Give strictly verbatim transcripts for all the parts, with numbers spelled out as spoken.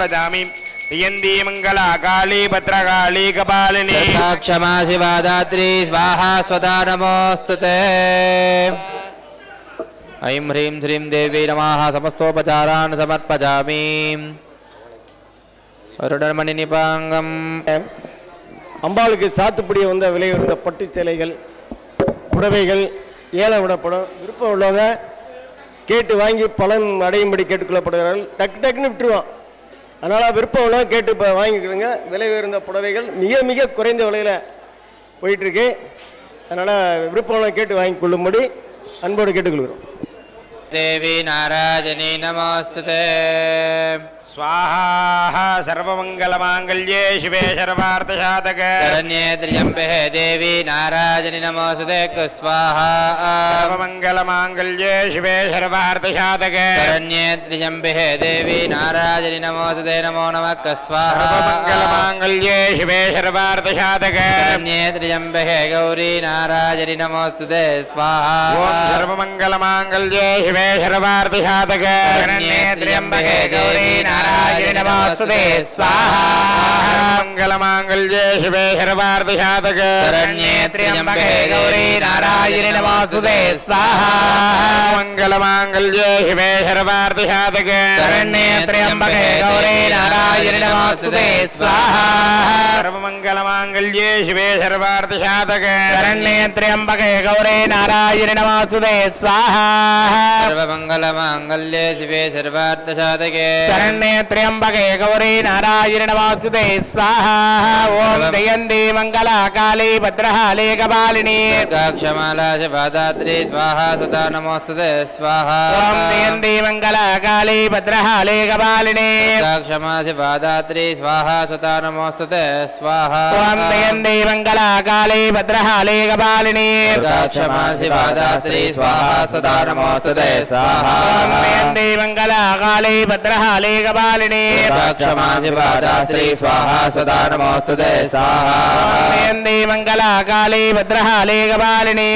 प्रणदामि यंदी मंगला काली भद्रकाली कपालिनी क्षमा शिवादात्री स्वाहा स्वदा नमोस्तुते ऐं ह्रीं श्रीं देवी नमः समस्तोपचारान् समर्पयामि अरुणमणि निपांगम् अंबालुक्कु सात्तुपडी वंद विलैयुर्ंद पट्टु सेलैगळ पुडवैगळ ஏலம் விடப்படும் விருப்பம் உள்ளவங்க கேட்டு வாங்கி பலன் அடையும்படி கேட்டுக்கொள்ளப்படுகிறார்கள் டக் டக்குன்னு விட்டுருவான் அதனால் விருப்பம் உள்ளவங்க கேட்டு இப்போ வாங்கிக்கிடுங்க விலை உயர்ந்த புடவைகள் மிக மிக குறைந்த விலையில் போயிட்டுருக்கு அதனால் விருப்பம் உள்ளவங்க கேட்டு வாங்கி கொள்ளும்படி அன்போடு கேட்டுக்கொள்கிறோம் தேவி நாராயணி நமஸ்தே स्वाहा सर्वमंगल मांगल्ये शिवे सर्वार्थ साधके शरण्ये त्र्यंबके देवी नारायणी नमोस्तुते स्वाहा सर्वमंगल मांगल्ये शिवे सर्वार्थ साधके शरण्ये त्र्यंबके देवी नारायणी नमोस्तुते नमो नमः स्वाहा सर्वमंगल मांगल्ये शिवे सर्वार्थ साधके शरण्ये त्र्यंबके गौरी नारायणी नमोस्तुते स्वाहा ओम सर्वमंगल मांगल्ये शिवे सर्वार्थ साधके शरण्ये त्र्यंबके गौरी नारायण नमस्ते स्वाहा मंगल मांगल्ये शिवे सर्वार्थ साधके शरण्ये त्र्यंबके गौरी नारायण नमस्ते स्वाहा मंगल मांगल्ये शिवे सर्वार्थ साधके शरण्ये त्र्यंबके गौरी नारायण नमस्ते स्वाहा सर्व मंगल मांगल्ये शिवे सर्वार्थ साधके शरण्ये त्र्यंबके गौरी नारायण नमस्ते स्वाहा सर्व मंगल मांगल्ये शिवे सर्वार्थ साधके त्र्यंबके गौरी नारायण नमोस्तुते स्वाहा ओम दयंदी मंगला काली भद्रकाली कपालिनी क्षमाला शिवदात्री स्वाहा सदा नमोस्तुते स्वाहा ओम दयंदी मंगला काली भद्रकाली कपालिनी क्षमा शिवदात्री स्वाहा सदा नमोस्तुते स्वाहा ओम दयंदी मंगला काली भद्रकाली कपालिनी क्षमा शिवदात्री स्वाहा सदा नमोस्तुते स्वाहा ओम दयंदी मंगला काली भद्रकाली कपालिनी क्षमा शिवदात्री स्वाहा सदा नमोस्तुते स्वाहा दयंदी मंगला काली भद्रकाली कपालिनी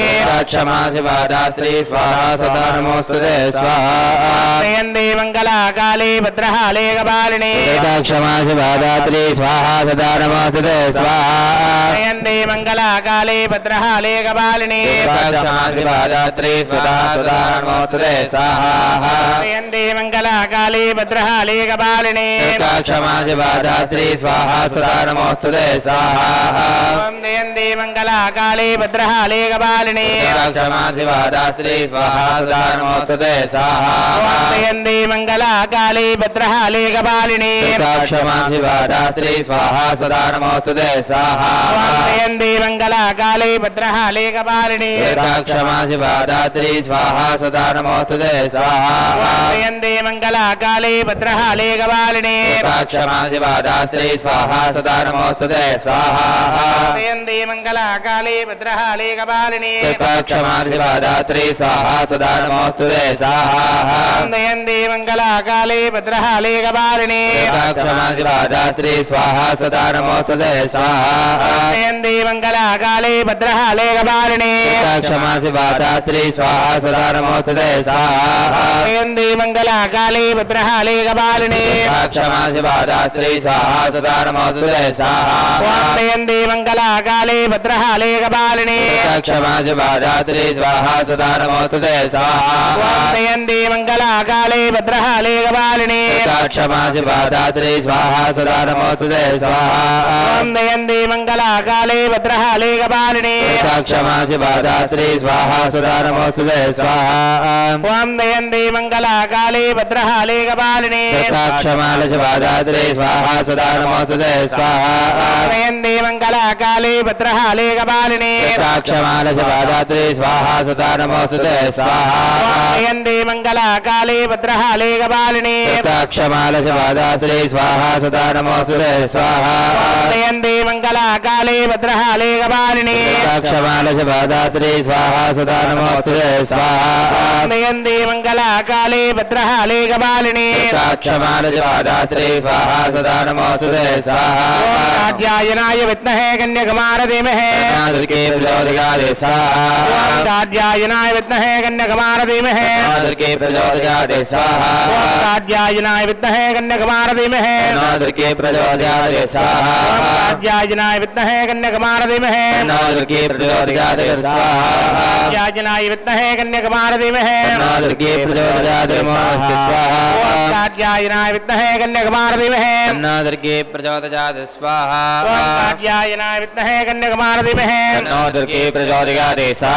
क्षमा शिवदात्री स्वाहा सदा नमोस्तुते स्वाहा दयंदी मंगला काली भद्रकाली कपालिनी क्षमा शिवदात्री स्वाहा सदा नमोस्तुते स्वाहा दयंदी मंगला काली भद्रकाली कपालिनी क्षमा शिवदात्री स्वाहा सदा नमोस्तुते स्वाहा दयंदी मंगला काली भद्रकाली कपालिनी क्षमा शिवदात्री स्वाहा सदा नमोस्तुते स्वाहा ओम दयंदी मंगला काली भद्रकाली कपालिनी क्षमा शिवदात्री स्वाहा सदा नमोस्तुते स्वाहा ओम दयंदी मंगला काली भद्रकाली कपालिनी क्षमा शिवदात्री स्वाहा सदा नमोस्तुते स्वाहा ओम दयंदी मंगला काली भद्रकाली कपालिनी क्षमा शिवदात्री स्वाहा सदा नमोस्तुते स्वाहा ओम दयंदी मंगला काली भद्रकाली कपालिनी क्षमा शिवदात्री स्वाहा सदा नमोस्तुते स्वाहा दयंदी मंगला काली भद्रकाली कपालिनी क्षमा शिवदात्री स्वाहा सदा नमोस्तुते स्वाहा दयंदी मंगला काली भद्रकाली कपालिनी क्षमा शिवदात्री स्वाहा सदा नमोस्तुते स्वाहा दयंदी मंगला काली भद्रकाली कपालिनी क्षमा शिवदात्री स्वाहा सदा नमोस्तुते स्वाहा दयंदी मंगला काली भद्रकाली कपालिनी क्षमा शिवदात्री स्वाहा सदा नमोस्तुते स्वाहा ओम दयंदी मंगला काली भद्रकाली कपालिनी क्षमा शिवदात्री स्वाहा सदा नमोस्तुते स्वाहा ओम दयंदी मंगला काली भद्रकाली कपालिनी क्षमा शिवदात्री स्वाहा सदा नमोस्तुते स्वाहा ओम दयंदी मंगला काली भद्रकाली कपालिनी क्षमा शिवदात्री स्वाहा सदा नमोस्तुते स्वाहा ओम दयंदी मंगला काली भद्रकाली कपालिनी क्षमा शिवदात्री स्वाहा सदा नमोस्तुते स्वाहा दयंदी मंगला काली भद्रकाली कपालिनी क्षमा शिवदात्री स्वाहा सदा नमोस्तुते स्वाहा दयंदी मंगला काली भद्रकाली कपालिनी क्षमा शिवदात्री स्वाहा सदा नमोस्तुते स्वाहा दयंदी मंगला काली भद्रकाली कपालिनी क्षमा शिवदात्री स्वाहा सदा नमोस्तुते स्वाहा दयंदी मंगला काली भद्रकाली कपालिनी क्षमा शिवदात्री स्वाहा सदा नमोस्तुते स्वाहा दाद्यायनाय विद्महे कन्याकुमारी धीमहि तन्नः प्रचोदयात् स्वाहा ओम दाद्यायनाय विद्महे कन्याकुमारी धीमहि तन्नः प्रचोदयात् स्वाहा कात्यायनाय विद्महे कन्याकुमार धीमहि तन्नादर्के प्रचोदयात् स्वाहा। कात्यायनाय विद्महे कन्याकुमार धीमहि तन्नादर्के प्रचोदयात् स्वाहा। कात्यायनाय विद्महे कन्याकुमार धीमहि तन्नादर्के प्रचोदयात् स्वाहा। कात्यायनाय विद्महे कन्याकुमार धीमहि तन्नादर्के प्रचोदयात् स्वाहा। कात्यायनाय विद्महे कन्याकुमार धीमहि तन्नादर्के प्रचोदयात् स्वाहा।